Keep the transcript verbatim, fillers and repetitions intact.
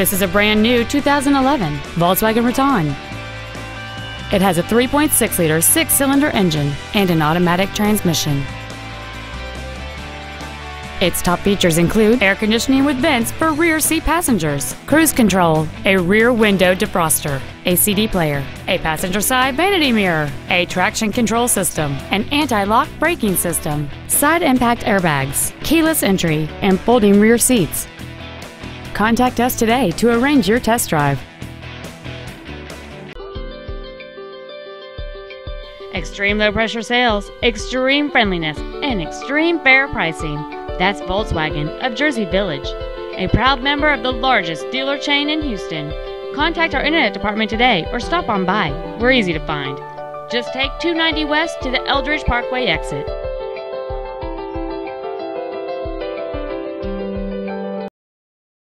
This is a brand new two thousand eleven Volkswagen Routan. It has a three point six liter six-cylinder engine and an automatic transmission. Its top features include air conditioning with vents for rear seat passengers, cruise control, a rear window defroster, a C D player, a passenger side vanity mirror, a traction control system, an anti-lock braking system, side impact airbags, keyless entry, and folding rear seats. Contact us today to arrange your test drive. Extreme low pressure sales, extreme friendliness, and extreme fair pricing. That's Volkswagen of Jersey Village, a proud member of the largest dealer chain in Houston. Contact our internet department today or stop on by. We're easy to find. Just take two ninety West to the Eldridge Parkway exit.